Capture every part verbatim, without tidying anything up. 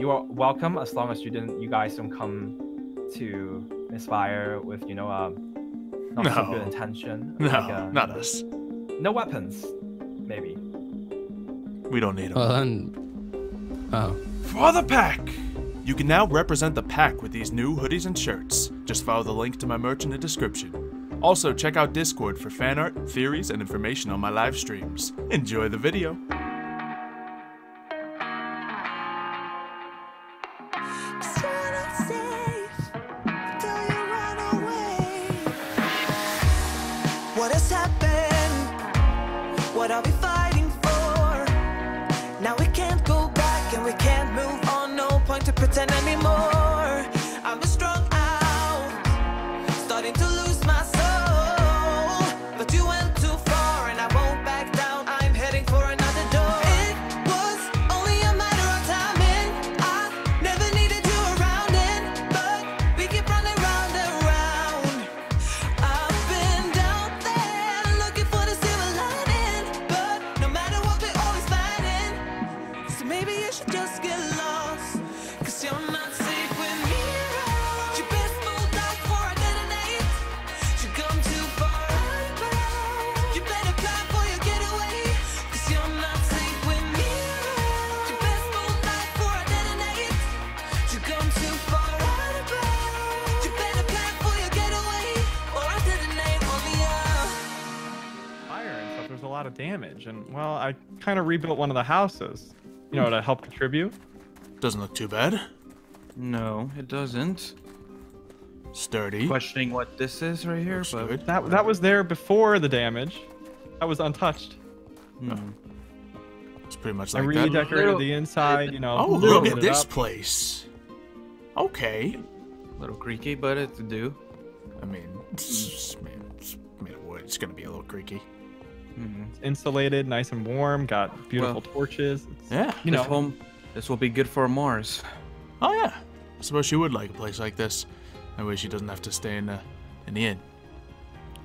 you are welcome as long as you didn't, you guys don't come to Misfire with, you know, uh, not no. so good intention. No, like, uh, not us. No weapons, maybe. We don't need them. Well, then... Oh. For the pack! You can now represent the pack with these new hoodies and shirts. Just follow the link to my merch in the description. Also, check out Discord for fan art, theories, and information on my live streams. Enjoy the video! And well, I kind of rebuilt one of the houses, you know, to help contribute. Doesn't look too bad. No, it doesn't. Sturdy. Questioning what this is right here, looks but good. that that was there before the damage. That was untouched. No. Mm. It's pretty much like I redecorated that. Little, the inside, you know. Oh, look at this up. place. Okay. A little creaky, but it's to do. I mean, it's made of wood. It's gonna be a little creaky. Mm-hmm. It's insulated, nice and warm. Got beautiful well, torches. It's, yeah, you know, this, home, this will be good for Mars. Oh yeah, I suppose she would like a place like this. That way she doesn't have to stay in the in the inn.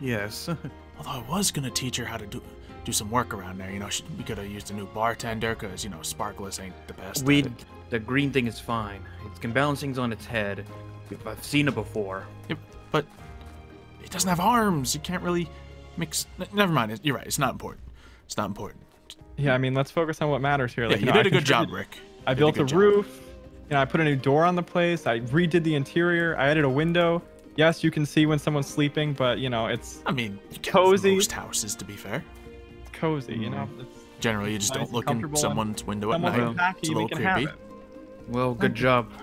Yes. Although I was gonna teach her how to do do some work around there. You know, she, we could have used a new bartender because you know sparkless ain't the best. We the green thing is fine. It can balance things on its head. I've seen it before. It, but it doesn't have arms. You can't really. Mix. Never mind. You're right. It's not important. It's not important. Yeah, I mean, let's focus on what matters here. Like, yeah, you, you know, did a I good job, Rick. I you built a, a roof. You know, I put a new door on the place. I redid the interior. I added a window. Yes, you can see when someone's sleeping, but you know, it's. I mean, you get cozy. Most houses, to be fair. It's cozy, mm-hmm. you know. It's Generally, you just nice don't look in someone's window at night. Packy, it's a little we creepy. It. Well, good okay. job.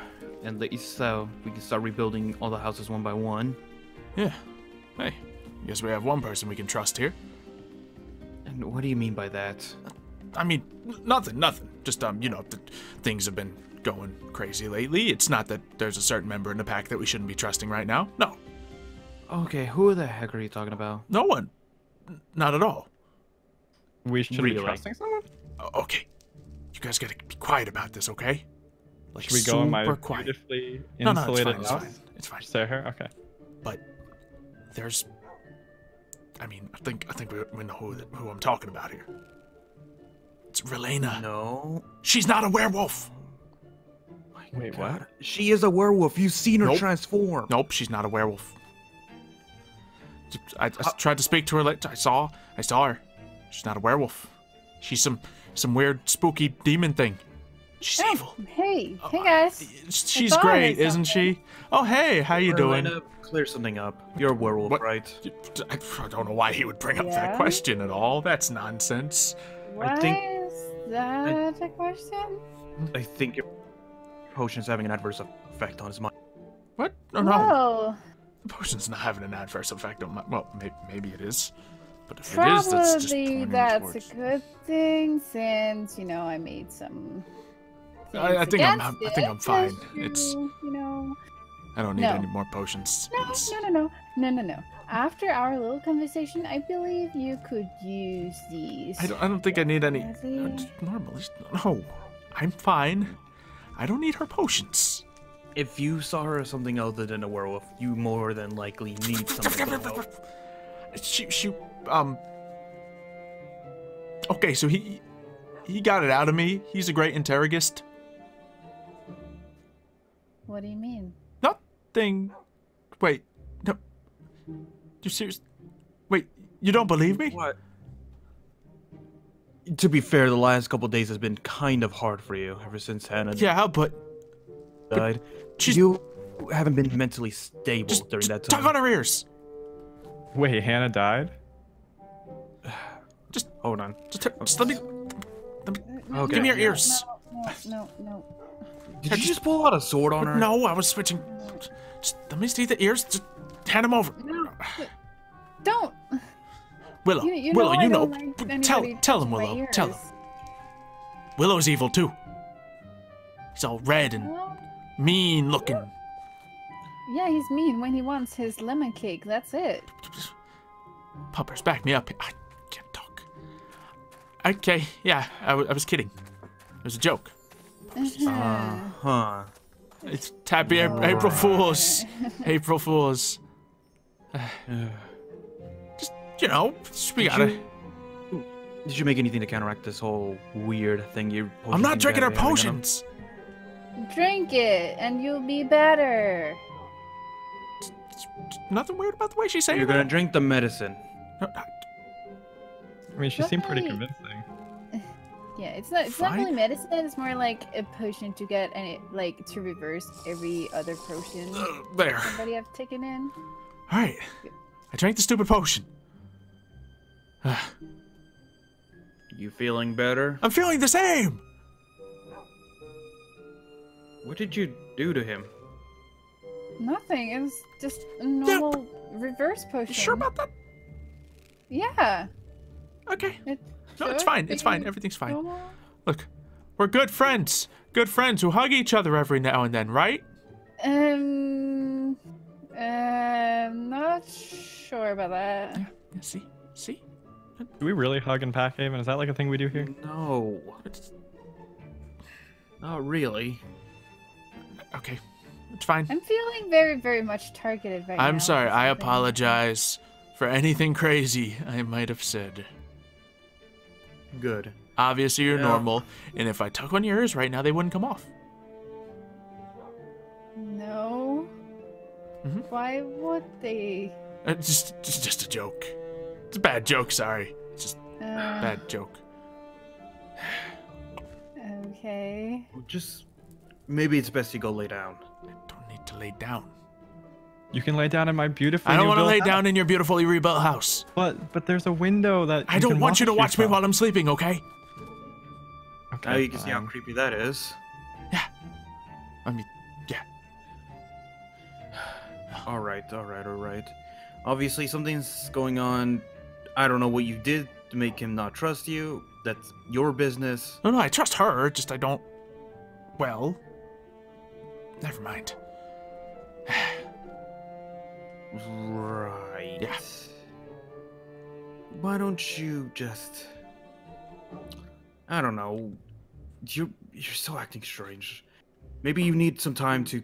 And the east so we can start rebuilding all the houses one by one. Yeah. Hey. Guess we have one person we can trust here. And what do you mean by that? I mean, nothing, nothing. Just, um, you know, the things have been going crazy lately. It's not that there's a certain member in the pack that we shouldn't be trusting right now. No. Okay, who the heck are you talking about? No one. N not at all. We should really? be trusting someone? Okay. You guys gotta be quiet about this, okay? Like, should we go in my beautifully insulated no, no, it's fine, house? It's fine. It's fine. Stay here? Okay. But there's... I mean, I think I think we know who, who I'm talking about here. It's Relena. No, she's not a werewolf. Wait, God. what? She is a werewolf. You've seen her nope. transform. Nope, she's not a werewolf. I, I uh, tried to speak to her. I saw, I saw her. She's not a werewolf. She's some some weird spooky demon thing. She's hey, evil. Hey, oh, hey guys. She's great, isn't she? Oh, hey, how you Relena, doing? Clear something up. You're a werewolf, what? right? I don't know why he would bring yeah. up that question at all. That's nonsense. Why I think, is that I, a question? I think your potion's having an adverse effect on his mind. What? No, no. The potion's not having an adverse effect on my... Well, maybe, maybe it is. But if Probably it is, that's just pointing that's towards... a good thing since, you know, I made some... I, I think I'm. I think I'm fine. It's. You know. I don't need any more potions. No, no, no, no, no, no, no. After our little conversation, I believe you could use these. I don't. I don't think I need any. Normal. No, I'm fine. I don't need her potions. If you saw her as something other than a werewolf, you more than likely need something to help. She. She. Um. Okay, so he. He got it out of me. He's a great interrogist. What do you mean? Nothing. Wait. No. You're serious? Wait. You don't believe me? What? To be fair, the last couple of days has been kind of hard for you ever since Hannah. Yeah, but died. But you haven't been mentally stable just, during just that time. Tug on her ears. Wait, Hannah died? Just hold on. Just, just let me. Let me okay. Give me your ears. No, no, no. Did you just pull out a sword on her? No, I was switching. Just let me see the ears. Just hand them over. No, don't. Willow, you, you Willow, know you know. Like tell, tell him, Willow. Ears. Tell him. Willow's evil too. He's all red and mean looking. Yeah, he's mean when he wants his lemon cake. That's it. Puppers, back me up. I can't talk. Okay, yeah, I, I was kidding. It was a joke. Uh huh. It's happy no. April Fools. April Fools. Just you know, we gotta. Did you, did you make anything to counteract this whole weird thing? You. I'm not drinking our potions. Drink it, and you'll be better. It's, it's nothing weird about the way she's saying it. You're gonna drink the medicine. I mean, she seemed pretty convincing. Yeah, it's not it's Fine. not really medicine, it's more like a potion to get and it like to reverse every other potion uh, there. Somebody have taken in. Alright. I drank the stupid potion. You feeling better? I'm feeling the same. What did you do to him? Nothing. It was just a normal yeah, reverse potion. You sure about that? Yeah. Okay. It No, it's fine. It's fine. Everything's fine. Look, we're good friends. Good friends who hug each other every now and then, right? Um, uh, I'm not sure about that. Yeah. yeah see? See? Do we really hug in Packhaven? Is that like a thing we do here? No. It's... Not really. Okay. It's fine. I'm feeling very, very much targeted right now. I'm sorry. I apologize for anything crazy I might have said. Good. Obviously, you're yeah. normal, and if I tuck on your ears right now, they wouldn't come off. No. Mm-hmm. Why would they? It's just, it's just a joke. It's a bad joke. Sorry. It's just uh, bad joke. Okay. Just maybe it's best you go lay down. I don't need to lay down. You can lay down in my beautiful. I don't want to lay house. down in your beautifully rebuilt house. But but there's a window that. I don't want you to watch yourself. me while I'm sleeping, okay? Okay. Now you can fine. see how creepy that is. Yeah. I mean, yeah. all right, all right, all right. Obviously, something's going on. I don't know what you did to make him not trust you. That's your business. No, no, I trust her. Just I don't. Well. Never mind. Right. Yeah. Why don't you just? I don't know. You you're still acting strange. Maybe you need some time to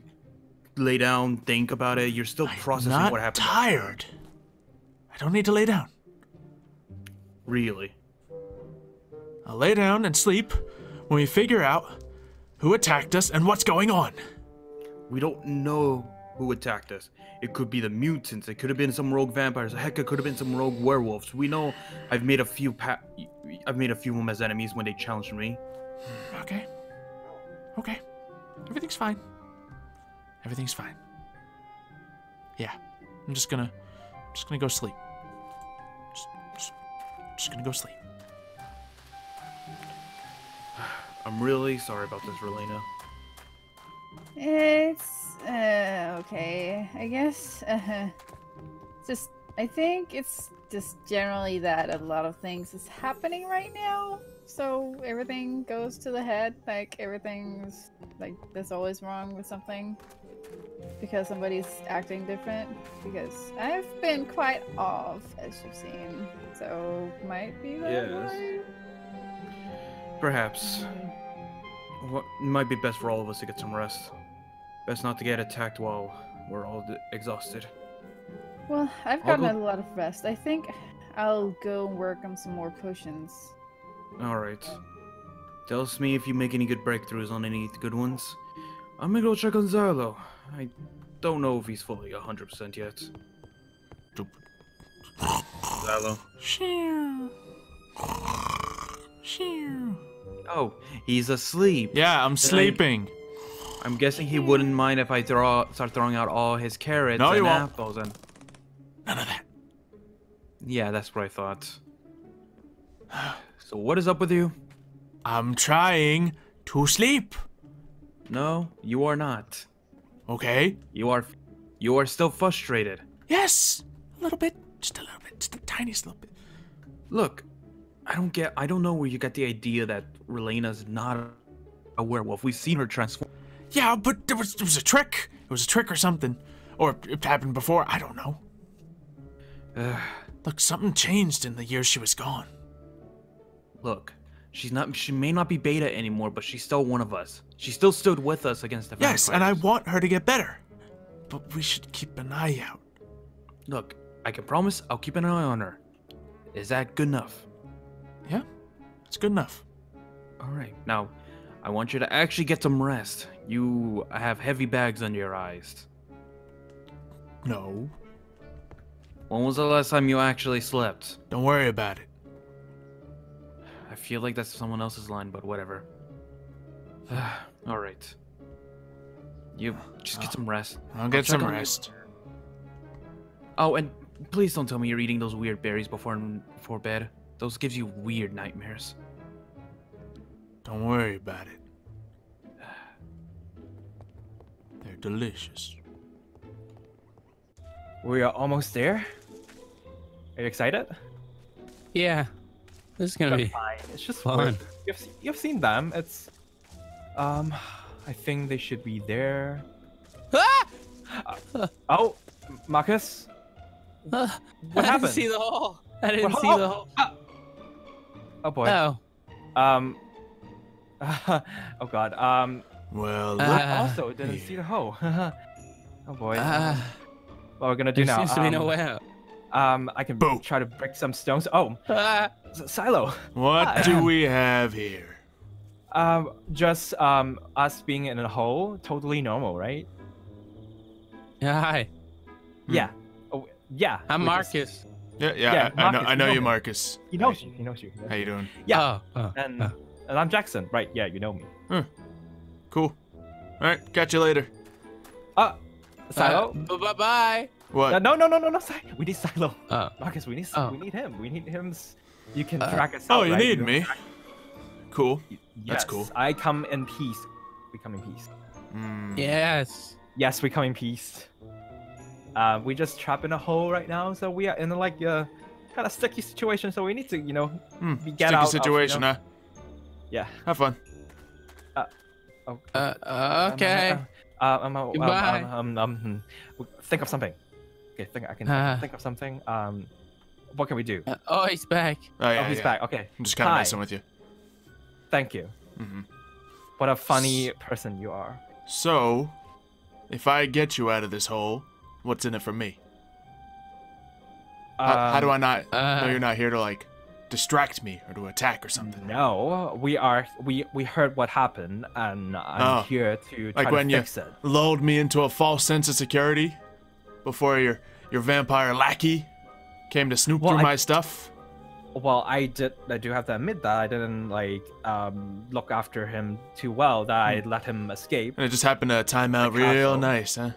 lay down, think about it. You're still processing I'm not what happened. Tired. I don't need to lay down. Really? I'll lay down and sleep when we figure out who attacked us and what's going on. We don't know who attacked us. It could be the mutants. It could have been some rogue vampires. Heck, it could have been some rogue werewolves. We know. I've made a few. Pa I've made a few of them as enemies when they challenged me. Okay. Okay. Everything's fine. Everything's fine. Yeah. I'm just gonna. I'm just gonna go sleep. Just, just, just gonna go sleep. I'm really sorry about this, Relena. It's uh, okay, I guess. Uh, just, I think it's just generally that a lot of things is happening right now. So everything goes to the head, like everything's like there's always wrong with something because somebody's acting different. Because I've been quite off, as you've seen, so might be that yes. way. Perhaps. Mm-hmm. What might be best for all of us to get some rest. Best not to get attacked while we're all exhausted. Well, I've gotten go a lot of rest. I think I'll go work on some more potions. Alright. Tell us me if you make any good breakthroughs on any good ones. I'm gonna go check on Zalo. I don't know if he's fully one hundred percent yet. Zalo. Shoo. Shoo. Oh, he's asleep. Yeah, I'm sleeping. I, I'm guessing he wouldn't mind if I throw, start throwing out all his carrots no, and apples won't. and... None of that. Yeah, that's what I thought. So what is up with you? I'm trying to sleep. No, you are not. Okay. You are you are still frustrated. Yes, a little bit, just a little bit, just the tiniest little bit. Look, I don't get, I don't know where you got the idea that Relena's not a werewolf. We've seen her transform. Yeah, but there was, there was a trick. It was a trick or something. Or it happened before, I don't know. Uh, Look, something changed in the year she was gone. Look, she's not, she may not be beta anymore, but she's still one of us. She still stood with us against the vampires. Yes, and I want her to get better. But we should keep an eye out. Look, I can promise I'll keep an eye on her. Is that good enough? Yeah, it's good enough. All right, now, I want you to actually get some rest. You have heavy bags under your eyes. No. When was the last time you actually slept? Don't worry about it. I feel like that's someone else's line, but whatever. All right. You just get some rest. I'll get some rest. Oh, and please don't tell me you're eating those weird berries before before bed. Those gives you weird nightmares. Don't worry about it. They're delicious. We are almost there. Are you excited? Yeah. This is gonna be fine. It's just fun. You've, you've seen them. It's, um, I think they should be there. Ah! Uh, oh, Marcus. Uh, what I happened? I didn't see the hole. I didn't what, see oh, the hole. Oh, oh boy. Oh. Um. Uh, oh God. Um. Well. Uh, also, didn't yeah. see the hole. Oh boy. Uh, what we're gonna do there now? Seems um, to be no way out. Um, I can Boom. try to break some stones. Oh, ah. Silo. What ah. do we have here? Um, just um, us being in a hole, totally normal, right? Yeah. Hi. Yeah. Hmm. Oh, yeah. I'm Marcus. Just... Yeah, yeah. yeah I, Marcus, I know, I know you, know you Marcus. He knows you. He knows you. He knows you. How you doing? Yeah. Oh, oh, and oh. and I'm Jackson, right? Yeah, you know me. Huh. Cool. All right. Catch you later. Uh, Silo. Uh, bye bye. What? No, no, no, no, no, we need Silo. Oh. Marcus, we need oh. we need him. We need him. You can uh, track us out, Oh, you right? need you me? Track... Cool. Yes, that's cool. I come in peace. We come in peace. Mm. Yes. Yes, we come in peace. Uh, we just trapped in a hole right now, so we are in a, like a kind of sticky situation, so we need to, you know, mm. get sticky out situation, of, you know... huh? Yeah. Have fun. Uh, oh, uh, uh okay. Um, uh, uh, um, um, Goodbye. Um, um, um, um, think of something. Okay, think I can uh, think of something. Um, what can we do? Uh, oh, he's back. Oh, yeah, oh he's yeah. back. Okay. I'm just kind of messing with you. Thank you. Mm-hmm. What a funny S person you are. So, if I get you out of this hole, what's in it for me? Um, how, how do I not uh, know you're not here to like distract me or to attack or something? No, we are. We we heard what happened, and I'm oh, here to try like to when fix you it. Lulled me into a false sense of security. Before your your vampire lackey came to snoop well, through I, my stuff. Well, I did. I do have to admit that I didn't like um, look after him too well. That I let him escape. And it just happened to time out real castle. nice, huh?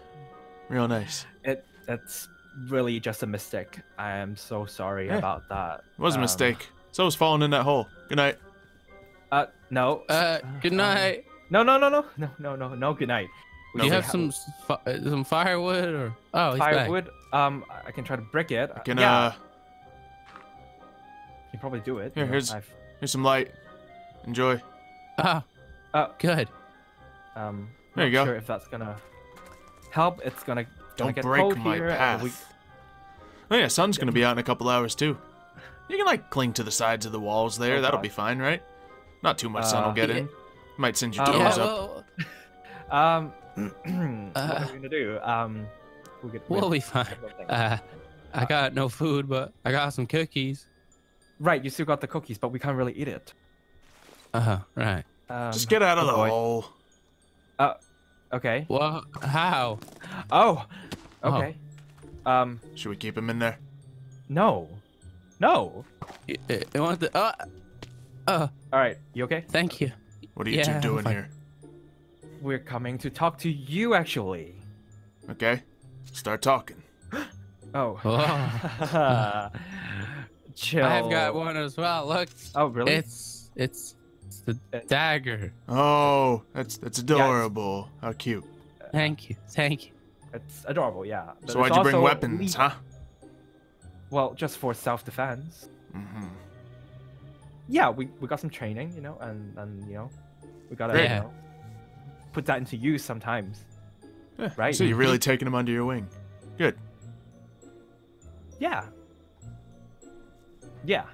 Real nice. It it's really just a mistake. I am so sorry yeah. about that. It was um, a mistake. So I was falling in that hole. Good night. Uh no. Uh good night. No no no no no no no no good night. Do no, you have some fi some firewood or oh he's firewood? Back. Um, I can try to brick it. I can yeah. uh, you can probably do it. Here, here's I've... here's some light. Enjoy. Ah, uh, uh, good. Um, there you go. Sure if that's gonna help, it's gonna don't gonna break my here. path. We... Oh yeah, sun's gonna be out in a couple hours too. You can like cling to the sides of the walls there. Oh, That'll God. be fine, right? Not too much uh, sun will get yeah. in. Might send your toes uh, yeah, up. Well... um. What are we gonna do? Um, we'll, get, we'll, we'll be fine. Uh, I got no food, but I got some cookies. Right, you still got the cookies, but we can't really eat it. Uh huh. Right. Um, Just get out of oh the boy. hole. Uh, Okay. Well, how? Oh, okay. Oh. Um. Should we keep him in there? No. No. You, you want the, uh, uh. All right, you okay? Thank you. What are you yeah, two doing here? We're coming to talk to you, actually. Okay, start talking. Oh. uh, chill. I've got one as well. Look. Oh, really? It's it's, it's the it's... dagger. Oh, that's that's adorable. Yeah, how cute. Thank you, thank you. It's adorable, yeah. But so why'd you bring weapons, huh? Well, just for self-defense. Mm-hmm. Yeah, we we got some training, you know, and and you know, we gotta yeah. you know, put that into use sometimes. Yeah. Right. So you're really taking them under your wing. Good. Yeah. Yeah.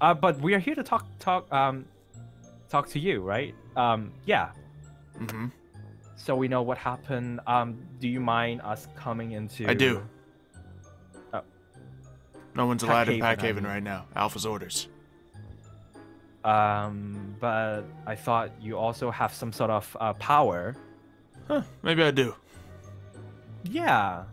Uh, but we are here to talk, talk, um, talk to you, right? Um, yeah. Mm-hmm. So we know what happened. Um, do you mind us coming into? I do. Oh. No one's allowed in Packhaven right now. Alpha's orders. Um, but I thought you also have some sort of uh, power. Huh? Maybe I do. Yeah.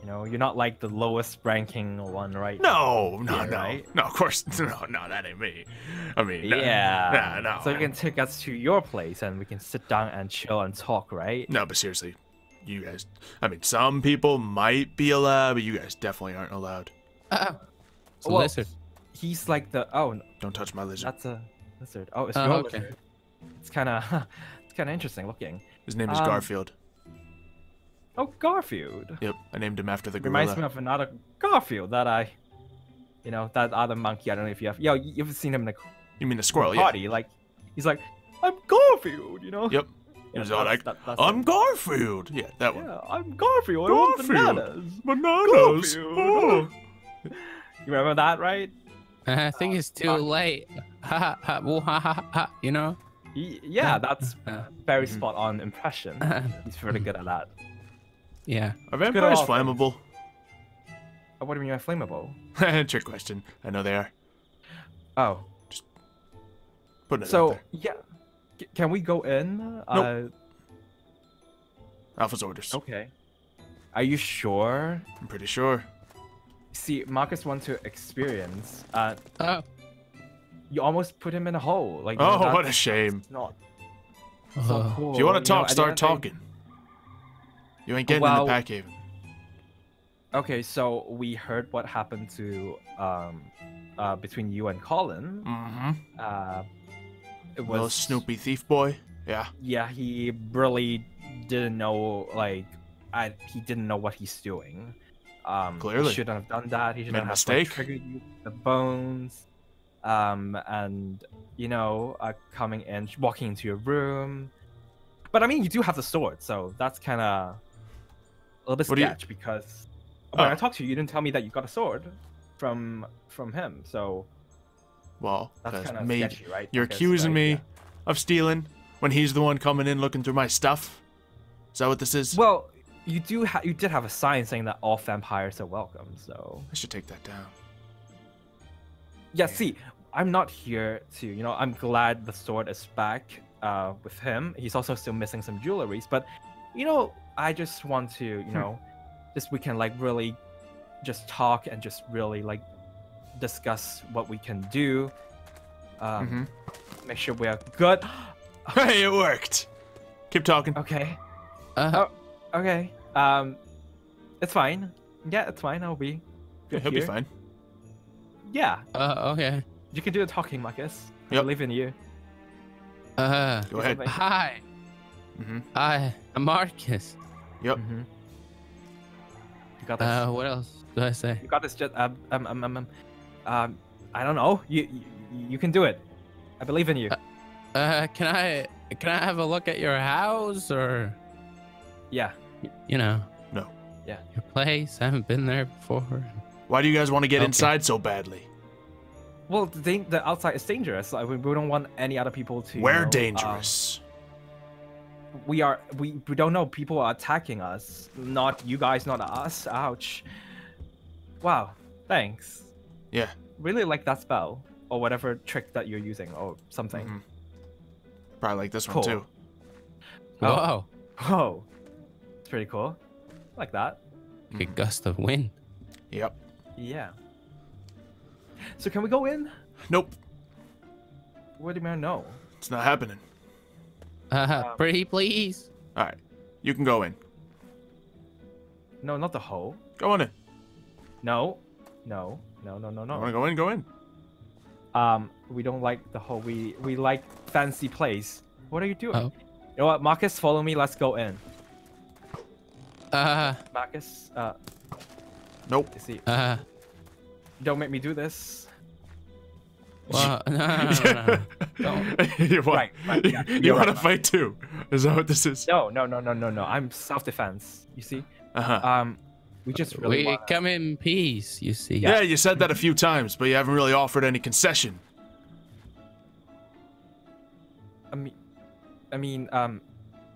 You know, you're not like the lowest ranking one, right? No, no, here, no, right? no. Of course, no, no. That ain't me. I mean, no, yeah, no, no. So you can take us to your place, and we can sit down and chill and talk, right? No, but seriously, you guys. I mean, some people might be allowed, but you guys definitely aren't allowed. Oh, it's a well, lizard. He's like the oh. No. Don't touch my lizard. That's a lizard. Oh, it's uh, your okay. lizard. It's kind of, it's kind of interesting looking. His name is um, Garfield. Oh, Garfield. Yep, I named him after the gorilla. Reminds me of another Garfield that I, you know, that other monkey. I don't know if you have. Yo, you've seen him in the. You mean the squirrel? The party, yeah. Like, he's like, I'm Garfield, you know. Yep. You know, all like, that, I'm like, Garfield. Yeah, that one. Yeah, I'm Garfield. Garfield. I want bananas. Bananas. Garfield. Oh. You remember that, right? I think uh, it's too uh, late. Ha ha ha. You know. Yeah, that's very spot on impression. He's really good at that. Yeah. Are vampires flammable? Oh, what do you mean by flammable? Trick question. I know they are. Oh. Just putting it out there. So, yeah. C can we go in? Nope. Uh, Alpha's orders. Okay. Are you sure? I'm pretty sure. See, Marcus wants to experience. Uh, oh. You almost put him in a hole. Like, oh, no, what a shame. It's not oh. so cool. If you want to talk, you know, start talking. You ain't getting well, in the Packhaven. Okay, so we heard what happened to um, uh, between you and Colin. Mm-hmm. Uh, it was little Snoopy thief boy. Yeah. Yeah, he really didn't know. Like, I, he didn't know what he's doing. Um, Clearly, he shouldn't have done that. He shouldn't have mistake. Triggered you with the bones. Um, and you know, uh, coming in, walking into your room. But I mean, you do have the sword, so that's kind of a little bit sketch you... because when oh. I talked to you, you didn't tell me that you got a sword from from him. So, well, that's kind of sketchy, right? You're because, accusing like, me yeah. of stealing when he's the one coming in looking through my stuff. Is that what this is? Well, you do ha you did have a sign saying that all vampires are welcome. So I should take that down. Yeah, yeah. See, I'm not here to you know. I'm glad the sword is back. Uh, with him, he's also still missing some jewelries, but you know, I just want to, you know, this we can like really just talk and just really like discuss what we can do. Um, mm-hmm. Make sure we are good. Hey, it worked. Keep talking. Okay. Uh-huh. Oh, okay. Um, it's fine. Yeah, it's fine. I'll be. Good yeah, he'll here. be fine. Yeah. Uh, okay. You can do the talking, Marcus. Yep. I believe in you. Uh, Go ahead. Hi. Mm-hmm. Hi, I'm Marcus. Yep. Mm-hmm. You got this. Uh, what else do I say? You got this. Just um, um, um, um, um, I don't know. You, you, you can do it. I believe in you. Uh, uh, can I, can I have a look at your house or? Yeah. Y you know. No. Yeah. Your place. I haven't been there before. Why do you guys want to get okay. inside so badly? Well, the, the outside is dangerous. Like, we, we don't want any other people to. We're you know, dangerous. Um, we are. We, we don't know. People are attacking us. Not you guys. Not us. Ouch. Wow. Thanks. Yeah. Really like that spell or whatever trick that you're using or something. Mm-hmm. Probably like this cool. one too. Whoa. Whoa. It's pretty cool. I like that. Like a gust of wind. Yep. Yeah. So can we go in? Nope. What do you mean no? It's not happening. Uh, um, pretty please. All right. You can go in. No, not the hole. Go on in. No. No. No, no, no, no. You wanna go in? Go in. Um, we don't like the hole. We we like fancy place. What are you doing? Oh. You know what, Marcus, follow me. Let's go in. Uh. Marcus. Uh. Nope. See. Uh. Don't make me do this. Well, no, no, no, no, no. You want, right, right, yeah, you, you want right, to fight too? Is that what this is? No, no, no, no, no, no. I'm self-defense. You see? Uh huh. Um, we just really we wanna... come in peace. You see? Yeah, you said that a few times, but you haven't really offered any concession. I mean, I mean, um,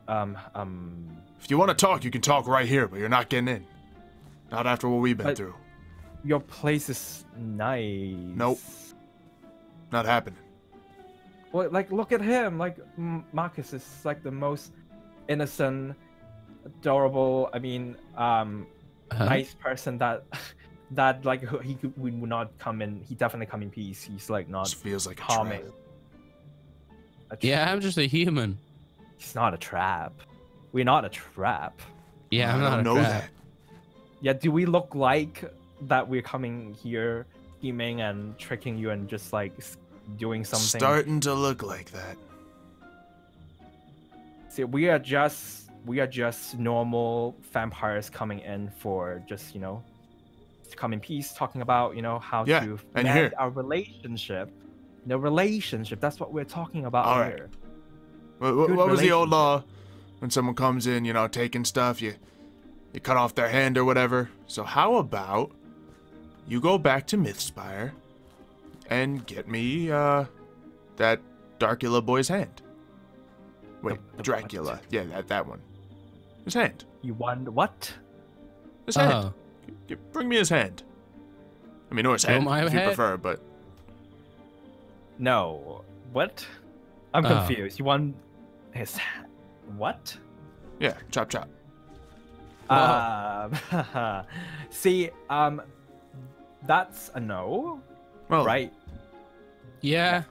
um, um. If you want to talk, you can talk right here, but you're not getting in. Not after what we've been but through. Your place is nice. Nope. Not happening. Well, like, look at him. Like, Marcus is like the most innocent, adorable. I mean, um, huh? nice person that that like he could, we would not come in. He definitely come in peace. He's like not. Just feels like harming. A trap. Yeah, I'm just a human. He's not a trap. We're not a trap. Yeah, I'm I not a know trap. That. Yeah, do we look like that? We're coming here. Scheming and tricking you and just like doing something. Starting to look like that. See, we are just we are just normal vampires coming in for just you know, to come in peace, talking about you know how yeah, to manage our relationship, the relationship. That's what we're talking about All right. here. What, what, what was the old law? When someone comes in, you know, taking stuff, you you cut off their hand or whatever. So how about? You go back to Mythspire and get me uh, that Darkula boy's hand. Wait, the, the Dracula. What? Yeah, that that one. His hand. You want what? His uh -huh. hand. You bring me his hand. I mean, or his hand if you head? prefer, but... No. What? I'm uh. confused. You want his hand? What? Yeah, chop chop. Um, see, um... that's a no, well, right? Yeah.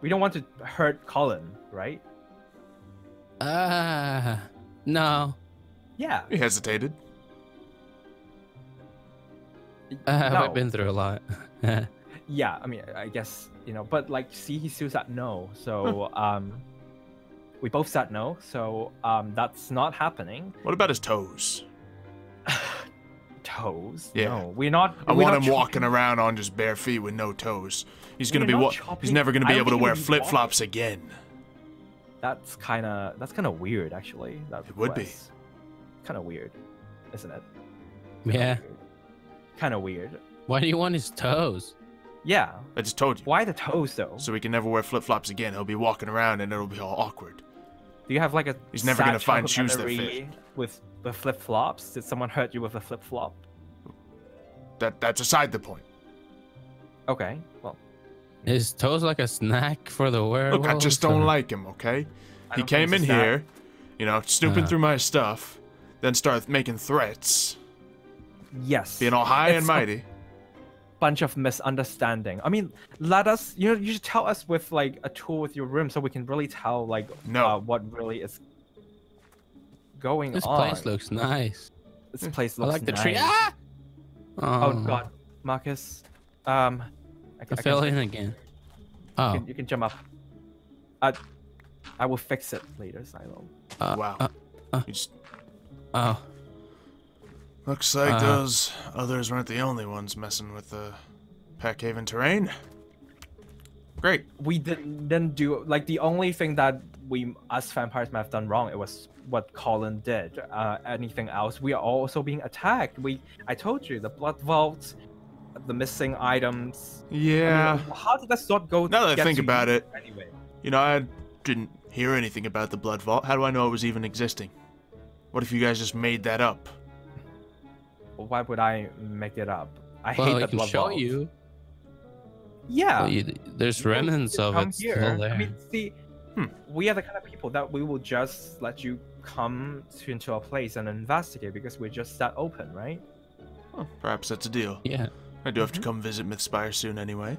We don't want to hurt Colin, right? Uh, no. Yeah. He hesitated. Uh, no. I've been through a lot. Yeah, I mean, I guess, you know, but like, see, he still said no. So, huh. um, we both said no. So, um, that's not happening. What about his toes? Toes? Yeah. No, we're not. I we're want not him walking around on just bare feet with no toes. He's we're gonna be what? He's never gonna be I able to wear flip flops walking. again. That's kind of that's kind of weird, actually. That it would be kind of weird, isn't it? Yeah. Kind of weird. Why do you want his toes? Yeah. I just told you. Why the toes though? So he can never wear flip flops again. He'll be walking around and it'll be all awkward. Do you have like a? He's never gonna find shoes that fit. With the flip flops? Did someone hurt you with a flip flop? That that's aside the point. Okay, well. Is toes like a snack for the werewolf? Look, I just don't or... like him, okay? He came in here, you know, snooping uh, through my stuff, then started making threats. Yes. Being all high it's and mighty. Bunch of misunderstanding. I mean, let us, you know, you should tell us with like a tool with your room so we can really tell like no. uh, what really is going this on. This place looks nice. This place looks I like the nice. Tree. Ah! Oh. oh God, Marcus. Um, I, I, I fell in again. Oh, you can, you can jump up. Uh, I will fix it later, Silo. Uh, wow. Uh, uh, you just... Oh. Looks like uh, those others weren't the only ones messing with the Packhaven terrain. Great. We didn't, didn't do like the only thing that we us vampires may have done wrong. It was. What Colin did. Uh, anything else? We are also being attacked. We, I told you, the blood vault, the missing items. Yeah. I mean, how did that not go? Now that I think about it, anyway. You know, I didn't hear anything about the blood vault. How do I know it was even existing? What if you guys just made that up? Well, why would I make it up? I well, hate the blood vault. Show you. Yeah. Well, you, there's remnants of it. Still there. I mean, see, hmm, we are the kind of people that we will just let you come to, into our place and investigate because we're just that open, right? Well, perhaps that's a deal. Yeah. I do mm-hmm. have to come visit Mythspire soon anyway.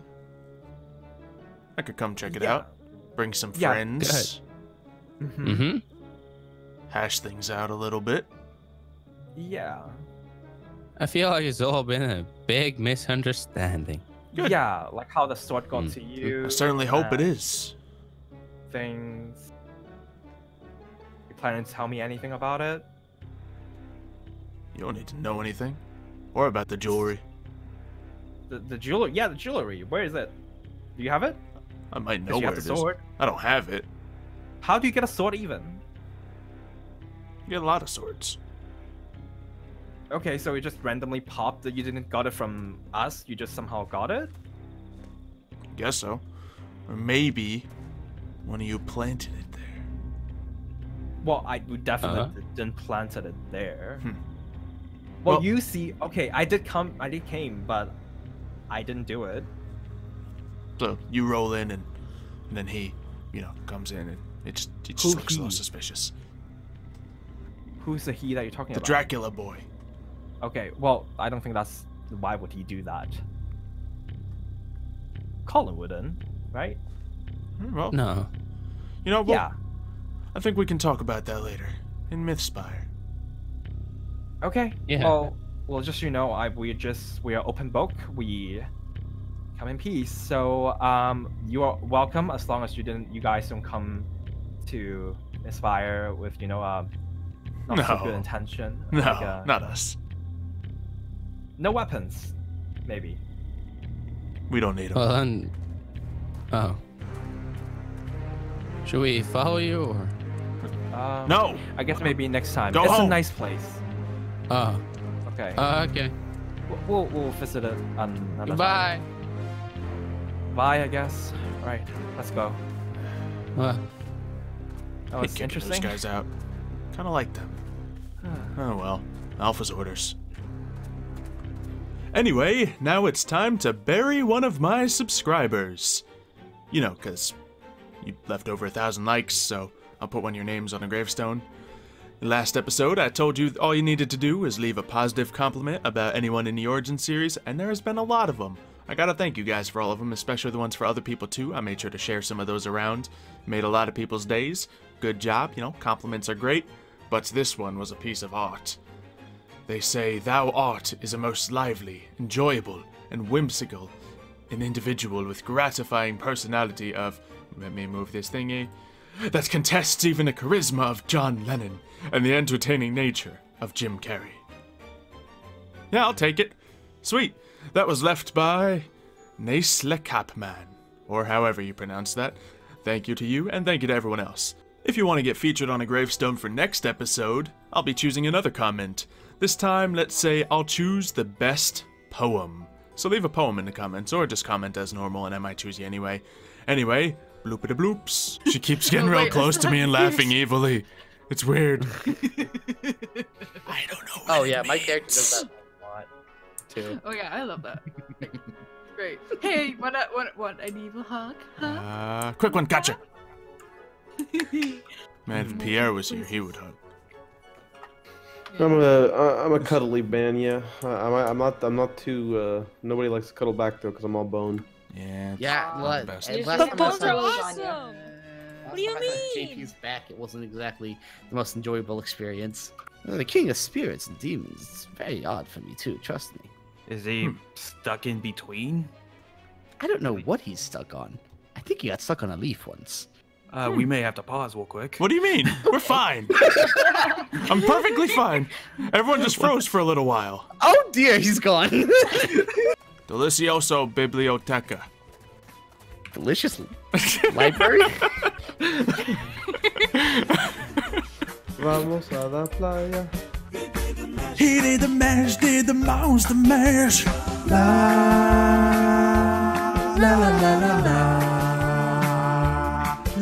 I could come check it yeah. out. Bring some yeah, friends. Mm-hmm. Mm-hmm. Hash things out a little bit. Yeah. I feel like it's all been a big misunderstanding. Good. Yeah, like how the sword got mm. to you. I certainly hope it is. Things. You planning to tell me anything about it? You don't need to know anything. Or about the jewelry. The, the jewelry? Yeah, the jewelry. Where is it? Do you have it? I might know where have the it sword. Is. I don't have it. How do you get a sword even? You get a lot of swords. Okay, so it just randomly popped that you didn't got it from us, you just somehow got it? I guess so. Or maybe one of you planted it there. Well, I definitely uh-huh. didn't plant it there. Hmm. Well, well, you see, okay, I did come, I did came, but I didn't do it. So you roll in and, and then he, you know, comes in and it just, it just looks a little suspicious. Who's the he that you're talking the about? The Dracula boy. Okay, well, I don't think that's... Why would he do that? Colin wouldn't, right? Well, no. You know, well, yeah. I think we can talk about that later. In Mythspire. Okay, yeah. well, well, just so you know, I, we just... We are open book. We come in peace. So, um, you are welcome as long as you didn't... You guys don't come to Mythspire with, you know, uh, not no. so good intention. No, like, uh, not us. No weapons, maybe. We don't need them. Well, then... Oh. Should we follow you, or...? Um, no! I guess maybe next time. Go it's home. A nice place. Oh. Okay. Uh, okay. We'll, we'll visit it another Goodbye. Time. Bye, I guess. All right, let's go. Uh, that was interesting. Those guys out. Kind of like them. Oh, well. Alpha's orders. Anyway, now it's time to bury one of my subscribers. You know, because you left over a thousand likes, so I'll put one of your names on a gravestone. Last episode, I told you all you needed to do was leave a positive compliment about anyone in the Origin series, and there has been a lot of them. I gotta thank you guys for all of them, especially the ones for other people too. I made sure to share some of those around. Made a lot of people's days. Good job, you know, compliments are great, but this one was a piece of art. They say, thou art is a most lively, enjoyable, and whimsical, an individual with gratifying personality of, let me move this thingy, that contests even the charisma of John Lennon and the entertaining nature of Jim Carrey. Yeah, I'll take it. Sweet. That was left by Naislekapman, or however you pronounce that. Thank you to you, and thank you to everyone else. If you want to get featured on a gravestone for next episode, I'll be choosing another comment. This time, let's say I'll choose the best poem. So leave a poem in the comments, or just comment as normal, and I might choose you anyway. Anyway, bloopity bloops. She keeps getting oh, real wait, close to me and laughing evilly. It's weird. I don't know. Oh yeah, means. My character does that a lot too. Oh yeah, I love that. Great. Hey, what? What? What? An evil hug? Huh? Uh, quick one, gotcha. Man, if Pierre was here, he would hug. I'm a I'm a cuddly man, yeah. I'm I'm not I'm not too. Uh, nobody likes to cuddle back though, cause I'm all bone. Yeah. Yeah. Well, the hey, last the bones are awesome. On, yeah. What do you mean? J P's back. It wasn't exactly the most enjoyable experience. The king of spirits and demons. It's very odd for me too. Trust me. Is he hmm. stuck in between? I don't know what he's stuck on. I think he got stuck on a leaf once. Uh, hmm. We may have to pause real quick. What do you mean? We're fine. I'm perfectly fine. Everyone just froze for a little while. Oh dear, he's gone. Delicioso biblioteca. Delicious library? Vamos a la playa. He did the mash, did the mouse, the mash. La la la la.